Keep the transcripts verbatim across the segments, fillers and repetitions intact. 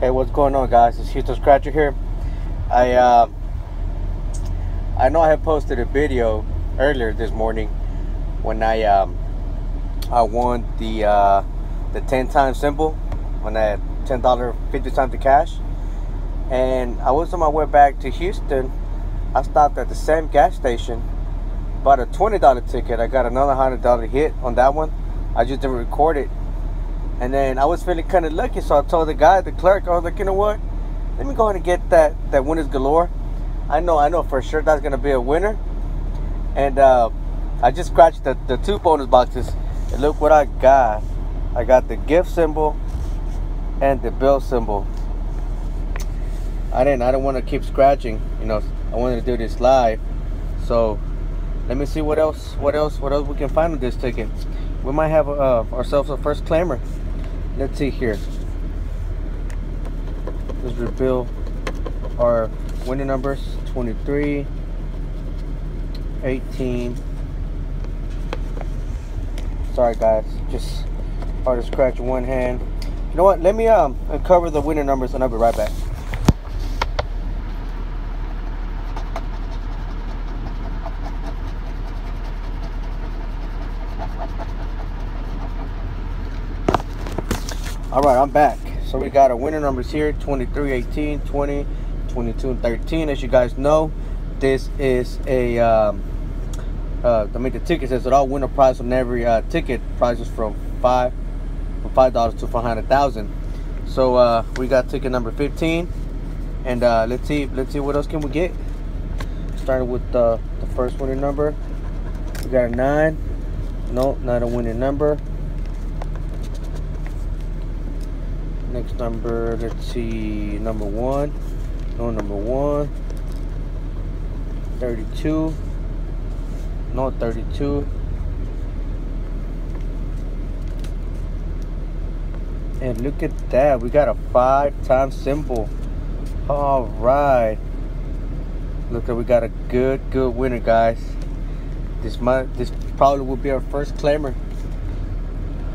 Hey, what's going on, guys? It's Houston Scratcher here. I uh, I know I had posted a video earlier this morning when I um, I won the uh, the ten times symbol when I had ten dollars fifty times the cash, and I was on my way back to Houston. I stopped at the same gas station, bought a twenty dollar ticket. I got another one hundred dollar hit on that one. I just didn't record it. And then I was feeling kind of lucky, so I told the guy, the clerk, I was like, you know what? Let me go ahead and get that that winners galore. I know, I know for sure that's gonna be a winner. And uh, I just scratched the, the two bonus boxes. And look what I got! I got the gift symbol and the bill symbol. I didn't, I don't want to keep scratching. You know, I wanted to do this live. So let me see what else, what else, what else we can find on this ticket. We might have uh, ourselves a first clamor. Let's see here. Let's reveal our winner numbers. twenty-three, eighteen. Sorry guys, just hard to scratch in one hand. You know what, let me um, uncover the winner numbers and I'll be right back. All right, I'm back. So we got our winner numbers here, twenty-three, eighteen, twenty, twenty-two, and thirteen. As you guys know, this is a, um, uh, I mean, the ticket says that I'll win a prize on every uh, ticket. Prizes from five, from five dollars to four hundred thousand dollars. So uh, we got ticket number fifteen. And uh, let's see, let's see what else can we get. Starting with uh, the first winner number. We got a nine. No, not a winning number. Next number, let's see, number one. No number one. thirty-two. No thirty-two. And look at that, we got a five time symbol. All right. Look, we got a good, good winner, guys. This might, this probably will be our first claimer.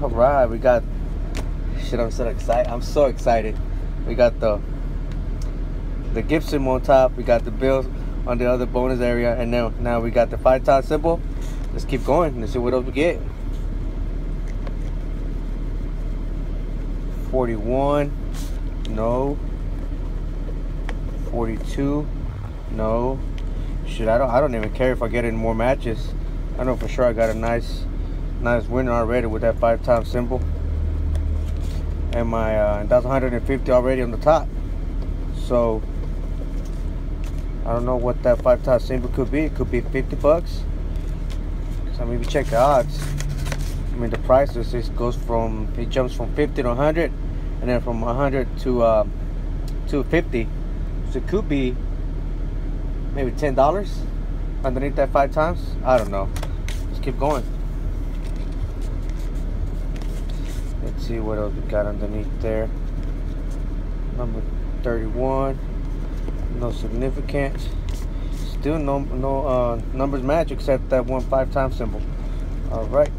All right, we got. Shit, I'm so excited. I'm so excited. We got the the gift symbol on top. We got the bills on the other bonus area. And now, now we got the five-time symbol. Let's keep going. Let's see what else we get. forty-one. No. forty-two. No. Shit, I don't I don't even care if I get any more matches. I know for sure I got a nice nice winner already with that five-time symbol. And my uh, and that's one hundred fifty already on the top. So I don't know what that five top symbol could be. It could be fifty bucks. So maybe check the odds. I mean the prices. It goes from it jumps from fifty to one hundred, and then from one hundred to uh, two fifty. So it could be maybe ten dollars underneath that five times. I don't know. Let's keep going. Let's see what else we got underneath there. Number thirty-one, no significance. Still no no uh, numbers match except that one five time symbol. All right,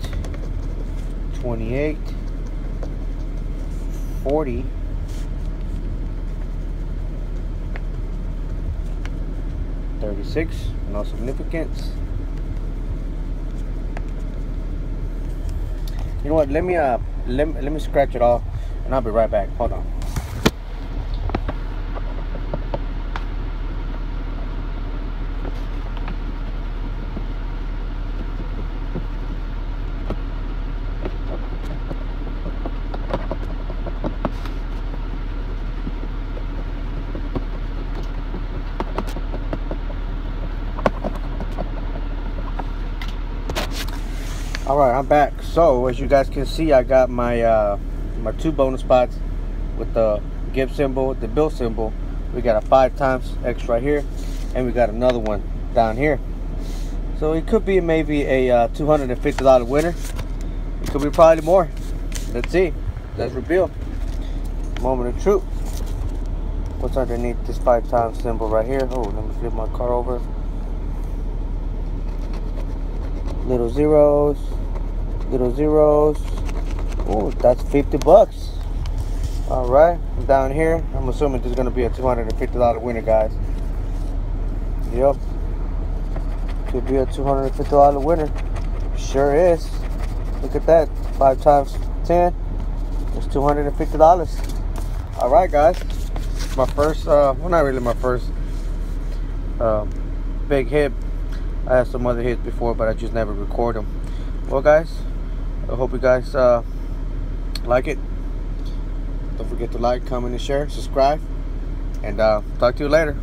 twenty-eight, forty, thirty-six, no significance. You know what? Let me uh. Let me, let me scratch it off and I'll be right back. Hold on. All right, I'm back. So as you guys can see, I got my uh, my two bonus spots with the gift symbol, the bill symbol. We got a five times X right here, and we got another one down here. So it could be maybe a uh, two hundred fifty dollar winner. It could be probably more. Let's see. Let's reveal. Moment of truth. What's underneath this five times symbol right here? Oh, let me flip my card over. Little zeros. Little zeros. Oh, that's fifty bucks. All right, down here, I'm assuming there's going to be a two hundred fifty dollar winner, guys. Yep, could be a two hundred fifty dollar winner. Sure is. Look at that, five times ten. It's two hundred fifty dollars. All right, guys. My first, uh, well, not really my first uh, big hit. I had some other hits before, but I just never record them. Well, guys, I hope you guys uh, like it. Don't forget to like, comment, and share, subscribe, and uh, talk to you later.